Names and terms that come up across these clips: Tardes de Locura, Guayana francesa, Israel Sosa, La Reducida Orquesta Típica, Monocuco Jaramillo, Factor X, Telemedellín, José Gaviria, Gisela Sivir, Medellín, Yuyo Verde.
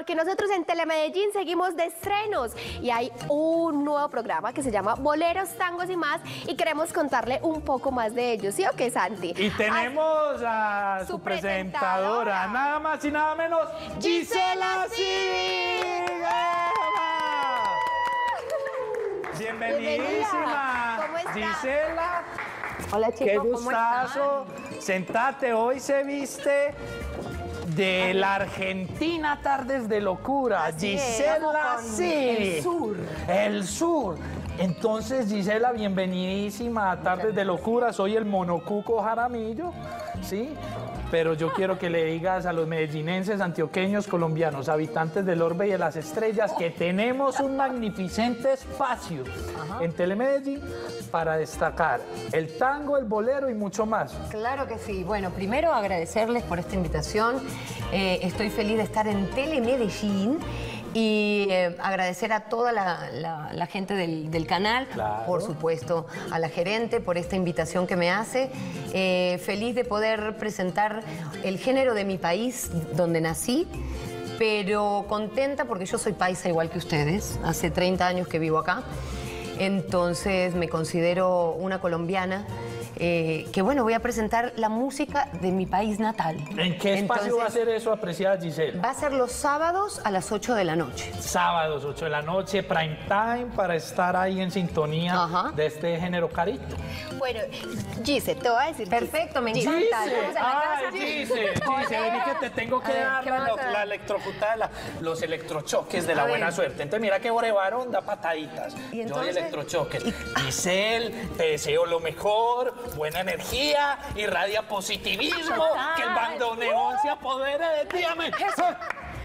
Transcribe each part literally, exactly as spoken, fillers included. porque nosotros en Telemedellín seguimos de estrenos y hay un nuevo programa que se llama Boleros, Tangos y Más, y queremos contarle un poco más de ellos, ¿sí o qué, Santi? Y tenemos a, a su, su presentadora, presentadora, nada más y nada menos, Gisela Sivir. Bienvenidísima. ¿Cómo estás, Gisela? Hola, chicos. Qué gustazo. Sentate, hoy se viste de la Argentina Tardes de Locura. Así Gisela Sivir. El sur. El sur. Entonces, Gisela, bienvenidísima a Tardes de Locura. Soy el Monocuco Jaramillo, ¿sí? Pero yo quiero que le digas a los medellinenses, antioqueños, colombianos, habitantes del orbe y de las estrellas, que tenemos un magnificente espacio Ajá. en Telemedellín para destacar el tango, el bolero y mucho más. Claro que sí. Bueno, primero agradecerles por esta invitación. Eh, estoy feliz de estar en Telemedellín. Y eh, agradecer a toda la, la, la gente del, del canal, claro. por supuesto a la gerente por esta invitación que me hace. Eh, feliz de poder presentar el género de mi país, donde nací, pero contenta porque yo soy paisa igual que ustedes. Hace treinta años que vivo acá, entonces me considero una colombiana. Eh, que bueno, voy a presentar la música de mi país natal. ¿En qué espacio Entonces, va a ser eso, apreciada Gisela? Va a ser los sábados a las ocho de la noche. Sábados, ocho de la noche, prime time, para estar ahí en sintonía Ajá. de este género carito. Bueno, Gisela, te voy a decir... Perfecto, me encanta. Gisela, Gisela, vení que te tengo que dar la, la electrocutada, la, los electrochoques de la a buena ver. Suerte. Entonces mira que Borevarón da pataditas. ¿Y yo doy electrochoques. Y... Gisela, te deseo lo mejor, buena energía, irradia positivismo, que el bandoneón se apodere de ti. Amén.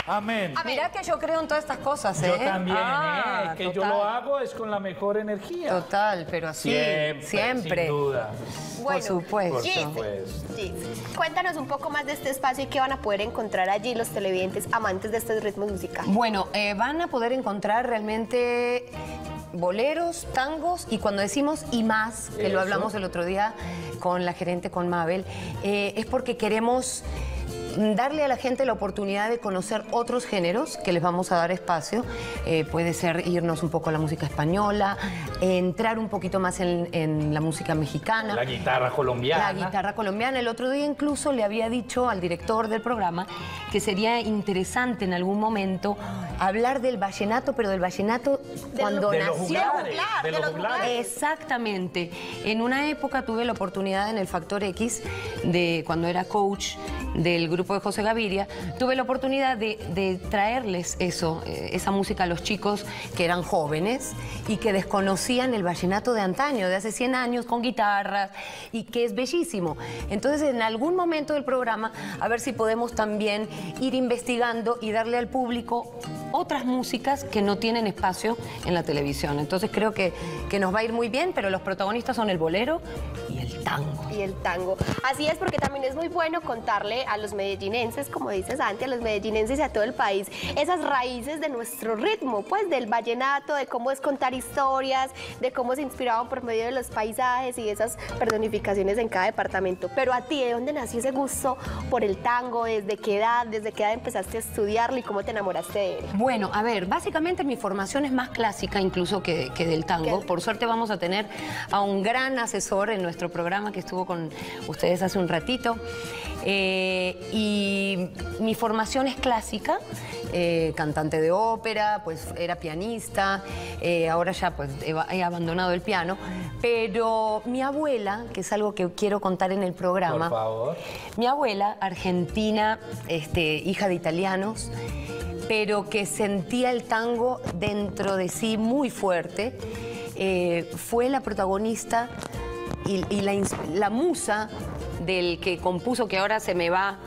Amén. Ah, mira que yo creo en todas estas cosas, ¿eh? Yo también, ah, eh, que total. Yo lo hago es con la mejor energía. Total, pero así, siempre. siempre. Sin duda. Bueno, por supuesto. Por supuesto. Gis, Gis, cuéntanos un poco más de este espacio y qué van a poder encontrar allí los televidentes amantes de estos ritmos musicales. Bueno, eh, van a poder encontrar realmente... boleros, tangos y cuando decimos y más, que Eso. Lo hablamos el otro día con la gerente, con Mabel, eh, es porque queremos darle a la gente la oportunidad de conocer otros géneros que les vamos a dar espacio. Eh, puede ser irnos un poco a la música española, entrar un poquito más en, en la música mexicana. La guitarra colombiana. La guitarra colombiana. El otro día incluso le había dicho al director del programa que sería interesante en algún momento hablar del vallenato, pero del vallenato de cuando los, nació. De los juglares, de los juglares. Exactamente. En una época tuve la oportunidad en el Factor X, de cuando era coach del grupo de José Gaviria, tuve la oportunidad de, de traerles eso, esa música a los chicos que eran jóvenes y que desconocían el vallenato de antaño, de hace cien años, con guitarras, y que es bellísimo. Entonces, en algún momento del programa, a ver si podemos también ir investigando y darle al público otras músicas que no tienen espacio en la televisión. Entonces creo que, que nos va a ir muy bien, pero los protagonistas son el bolero y el tango. Y el tango. Así es, porque también es muy bueno contarle a los medellinenses, como dices antes, a los medellinenses y a todo el país, esas raíces de nuestro ritmo, pues del vallenato, de cómo es contar historias, de cómo se inspiraban por medio de los paisajes y esas personificaciones en cada departamento. Pero a ti, ¿de dónde nació ese gusto por el tango? ¿Desde qué edad? ¿Desde qué edad empezaste a estudiarlo y cómo te enamoraste de él? Bueno, a ver, básicamente mi formación es más clásica incluso que, que del tango. Por suerte vamos a tener a un gran asesor en nuestro programa que estuvo con ustedes hace un ratito. Eh, y mi formación es clásica, eh, cantante de ópera, pues era pianista, eh, ahora ya pues he, he abandonado el piano. Pero mi abuela, que es algo que quiero contar en el programa. Por favor. Mi abuela, argentina, este, hija de italianos, pero que sentía el tango dentro de sí muy fuerte, eh, fue la protagonista y, y la, la musa del que compuso, que ahora se me va,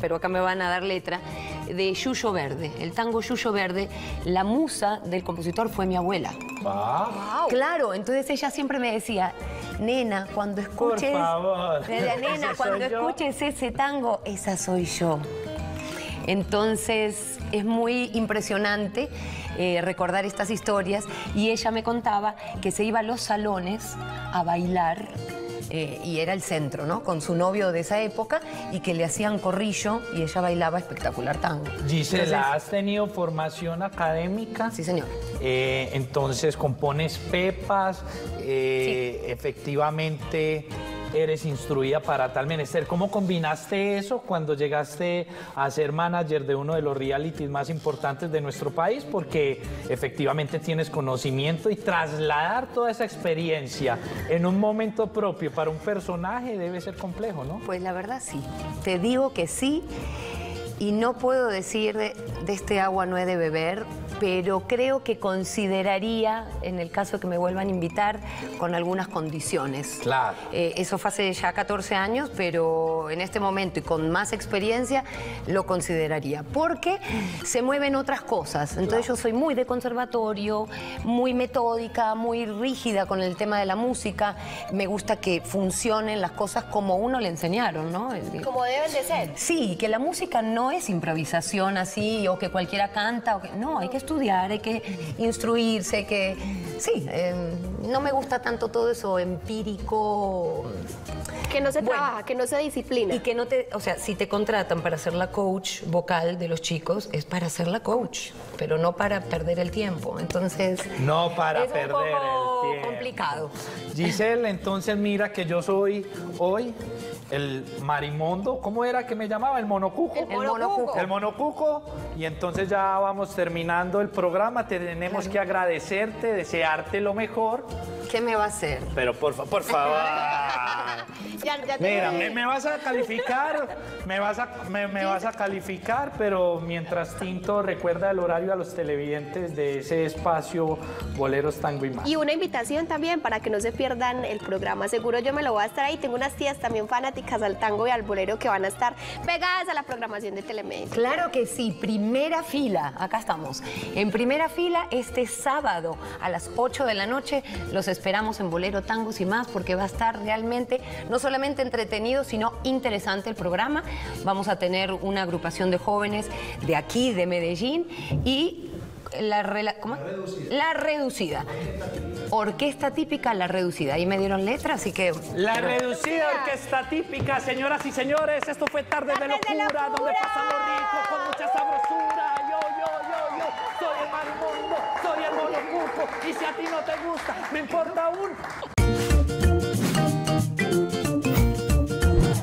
pero acá me van a dar letra, de Yuyo Verde, el tango Yuyo Verde. La musa del compositor fue mi abuela. Wow. Claro, entonces ella siempre me decía, nena, cuando escuches, por favor. Decía, nena, cuando escuches yo? ese tango, esa soy yo. Entonces es muy impresionante eh, recordar estas historias, y ella me contaba que se iba a los salones a bailar eh, y era el centro, ¿no? Con su novio de esa época, y que le hacían corrillo y ella bailaba espectacular tango. Gisela, entonces, ¿has tenido formación académica? Sí, señor. Eh, entonces compones pepas, eh, sí. efectivamente... eres instruida para tal menester. ¿Cómo combinaste eso cuando llegaste a ser manager de uno de los realities más importantes de nuestro país? Porque efectivamente tienes conocimiento, y trasladar toda esa experiencia en un momento propio para un personaje debe ser complejo, ¿no? Pues la verdad sí, te digo que sí, y no puedo decir de, de este agua no he de beber, pero creo que consideraría, en el caso que me vuelvan a invitar, con algunas condiciones. Claro. Eh, eso fue hace ya catorce años, pero en este momento y con más experiencia lo consideraría, porque se mueven otras cosas. Entonces, claro, yo soy muy de conservatorio, muy metódica, muy rígida con el tema de la música. Me gusta que funcionen las cosas como uno le enseñaron, ¿no? Como deben de ser. Sí, que la música no es improvisación así, o que cualquiera canta, o que... no, hay que estudiar. estudiar, hay que instruirse, hay que... Sí, eh, no me gusta tanto todo eso empírico... Que no se bueno, trabaja, que no se disciplina. Y que no te... O sea, si te contratan para ser la coach vocal de los chicos, es para ser la coach, pero no para perder el tiempo. Entonces... No para perder el tiempo. Es un poco complicado. Gisela, entonces mira que yo soy hoy el marimondo. ¿Cómo era que me llamaba? El monocuco. El monocuco. El monocuco. Y entonces ya vamos terminando el programa. Tenemos que agradecerte, desearte lo mejor. ¿Qué me va a hacer? Pero por, fa por favor... Ya, ya te... Mira, me, me vas a calificar, me vas a, me, me vas a calificar, pero mientras tinto, recuerda el horario a los televidentes de ese espacio Boleros, Tango y Más. Y una invitación también para que no se pierdan el programa. Seguro yo me lo voy a estar ahí. Tengo unas tías también fanáticas al tango y al bolero que van a estar pegadas a la programación de Telemedellín. Claro que sí, primera fila. Acá estamos. En primera fila este sábado a las ocho de la noche. Los esperamos en Bolero, Tangos y Más, porque va a estar realmente... no solo solamente entretenido, sino interesante el programa. Vamos a tener una agrupación de jóvenes de aquí, de Medellín, y la, rela... ¿Cómo? La reducida. La reducida. Orquesta típica, la reducida. Ahí me dieron letra, así que... La Pero... reducida orquesta típica, señoras y señores. Esto fue Tardes de Locura, de locura, donde pasamos rico, con mucha sabrosura. Yo, yo, yo, yo, soy el marimondo, soy el monocuco, y si a ti no te gusta, me importa un...